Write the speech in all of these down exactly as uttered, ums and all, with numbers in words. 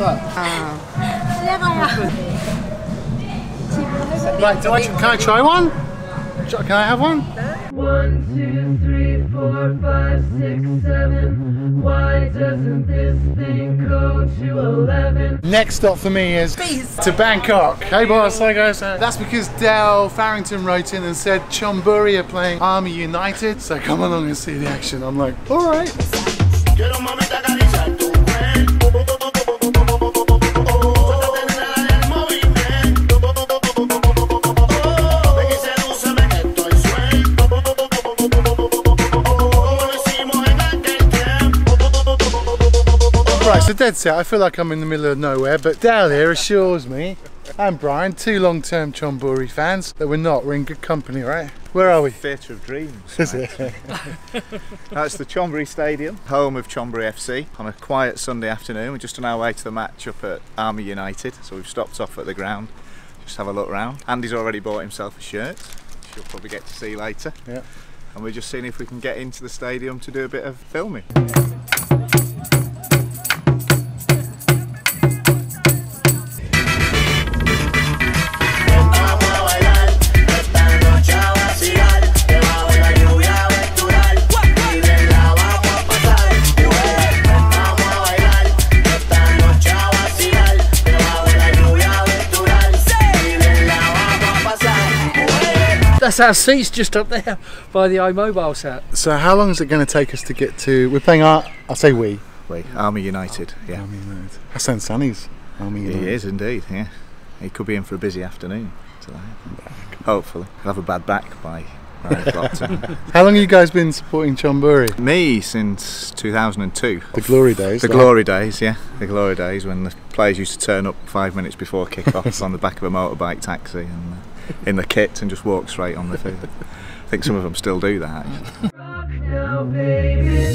that? Uh, right, do I, can I try one? Can I have one? One, two, three, four, five, six, seven. Why doesn't this thing go to eleven? Next stop for me is Please. to Bangkok. Hey boss, hi guys. That's because Dale Farrington wrote in and said Chonburi are playing Army United, so come along and see the action. I'm like, all right. Right, so dead set, I feel like I'm in the middle of nowhere, but Dale here assures me, and Brian, two long-term Chonburi fans, that we're not, we're in good company, right? Where are we? Theatre of Dreams. Is it? That's the Chonburi Stadium, home of Chonburi F C, on a quiet Sunday afternoon. We're just on our way to the match up at Army United, so we've stopped off at the ground, just have a look round. Andy's already bought himself a shirt, which you'll probably get to see later. Yeah. And we're just seeing if we can get into the stadium to do a bit of filming. That's our seats just up there by the iMobile set. So how long is it going to take us to get to, we're playing our, I say we. We, Army United, yeah. Army United. Hassan Sunny's Army United. He is indeed, yeah. He could be in for a busy afternoon tonight. Hopefully. I'll have a bad back by nine o'clock tonight. How long have you guys been supporting Chonburi? Me since two thousand two. The glory days. The like. glory days, yeah. The glory days when the players used to turn up five minutes before kick-off on the back of a motorbike taxi and... Uh, in the kit and just walk straight on the field. I think some of them still do that. Rock now, baby.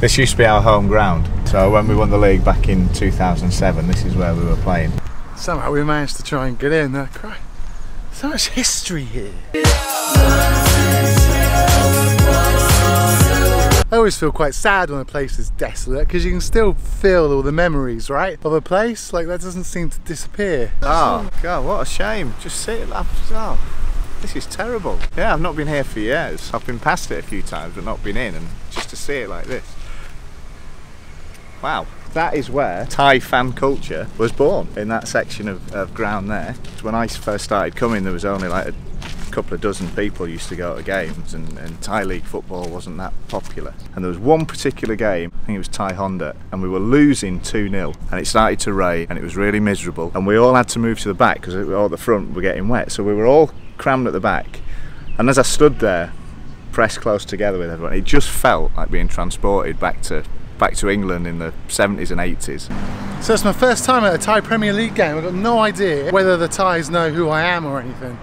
This used to be our home ground, so when we won the league back in two thousand seven, this is where we were playing. Somehow we managed to try and get in there. Christ, so much history here. I always feel quite sad when a place is desolate, because you can still feel all the memories, right, of a place. Like, that doesn't seem to disappear. Oh, God, what a shame. Just sit it up. Oh. This is terrible. Yeah, I've not been here for years. I've been past it a few times, but not been in, and just to see it like this. Wow, that is where Thai fan culture was born, in that section of, of ground there. When I first started coming, there was only like a couple of dozen people used to go to games, and, and Thai league football wasn't that popular. And there was one particular game, I think it was Thai Honda, and we were losing two nil, and it started to rain, and it was really miserable, and we all had to move to the back, because all the front were getting wet, so we were all crammed at the back. And as I stood there, pressed close together with everyone, it just felt like being transported back to back to England in the seventies and eighties. So it's my first time at a Thai Premier League game. I've got no idea whether the Thais know who I am or anything.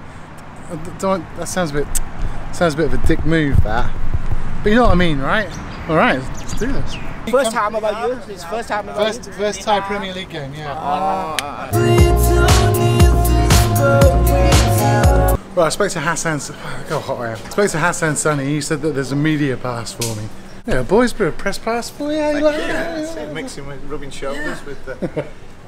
I don't, that sounds a bit sounds a bit of a dick move, that. But you know what I mean, right? All right, let's do this. First time about you? It's first time about first, you? First Thai Premier League game, yeah. Oh, oh, oh. Well, I spoke to Hassan. How hot I am. I spoke to Hassan Sunny. He said that there's a media pass for me. Yeah, boys, bit of press pass for you. Like, yeah, that's it. Mixing with rubbing shoulders yeah. with the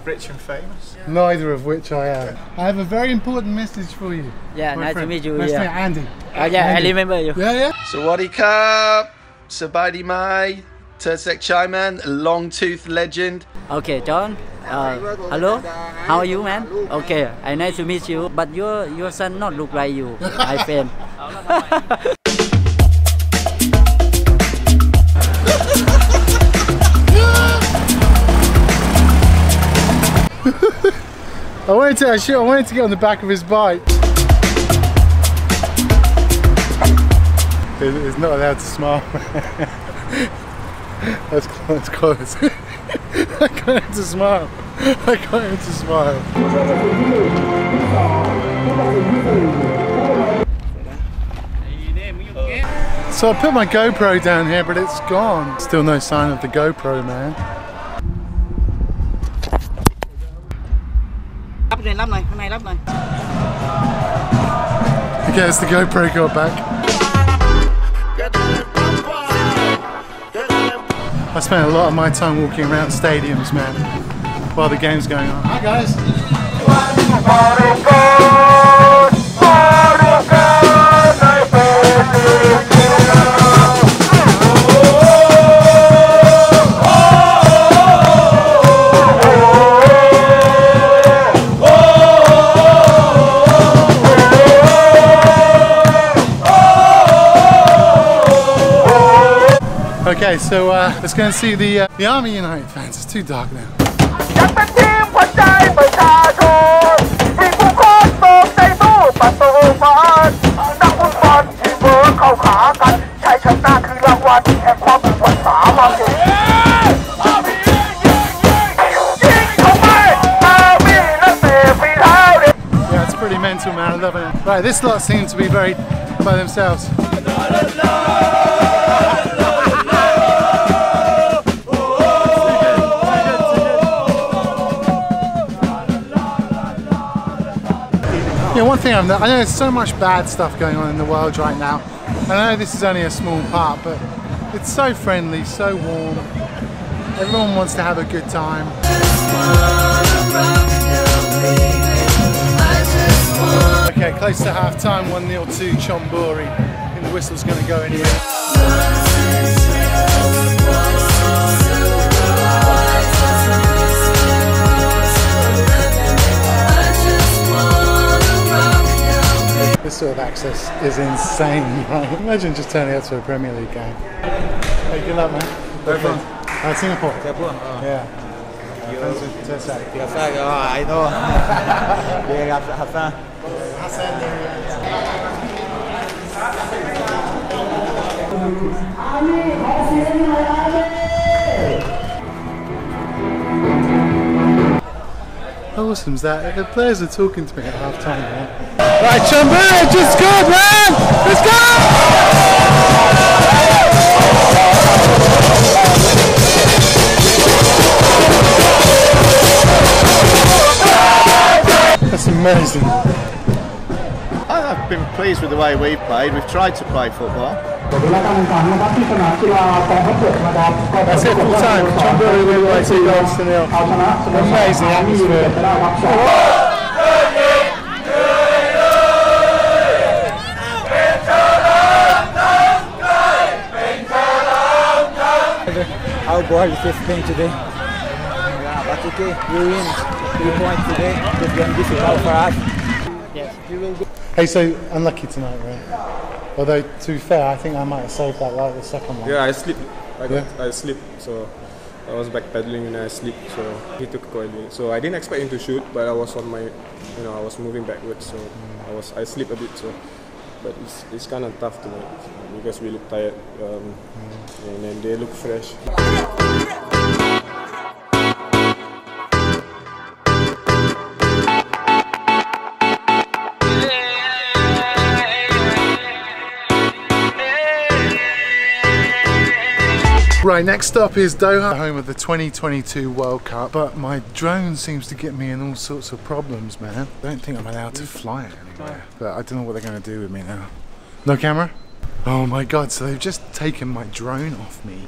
rich and famous. Yeah. Neither of which I am. I have a very important message for you. Yeah, nice friend. to meet you. Nice yeah. to meet Andy. Oh yeah, Andy. I remember you. Yeah, yeah. Sawadee Kap, Sabadi Mai, Therdsak Chaiman, long tooth legend. Okay, John. Uh, hello. How are you, man? Okay, I nice to meet you. But your your son not look like you. I fame. I wanted to actually, I wanted to get on the back of his bike. It's not allowed to smile. That's close, that's close. I can't even smile. I can't even smile. So I put my GoPro down here, but it's gone. Still no sign of the GoPro, man. I guess the GoPro got back. I spent a lot of my time walking around stadiums, man, while the game's going on. Hi guys! Okay, so uh, let's go and see the, uh, the Army United fans. It's too dark now. Yeah, it's pretty mental, man. I love it. Right, this lot seems to be very by themselves. Yeah, one thing I'm, I know there's so much bad stuff going on in the world right now. I know this is only a small part, but it's so friendly, so warm. Everyone wants to have a good time. Okay, close to half time, one nil to Chonburi. I think the whistle's going to go anyway. This sort of access is insane, right? Imagine just turning up to a Premier League game. Hey, good luck, man. Where from? Uh, Singapore. Singapore? Oh. Yeah. You friends with Therdsak? Therdsak, oh, I know. Yeah, Hassan. Hassan. How awesome is that? The players are talking to me at half time, man. Right, Chonburi just scored, man! Let's go! That's amazing. I've been pleased with the way we've played. We've tried to play football. That's it, full time. Chonburi win by two goals to nil. Amazing atmosphere. Our boy is fifteen today. Yeah, but okay, we win three points today. It's going to be difficult for us. Yes, we will go. Hey, so unlucky tonight, right? Although to be fair, I think I might have saved that right the second one. Yeah, I slipped. I yeah. got, I slipped, so I was backpedaling and I slipped. So he took coiling. So I didn't expect him to shoot, but I was on my, you know, I was moving backwards, so mm. I was I slipped a bit. So, but it's it's kind of tough tonight because we look tired. Um, mm. And then they look fresh. Right, next up is Doha, home of the twenty twenty-two World Cup, but my drone seems to get me in all sorts of problems, man. I don't think I'm allowed to fly it anywhere, but I don't know what they're going to do with me now. No camera? Oh my god, so they've just taken my drone off me.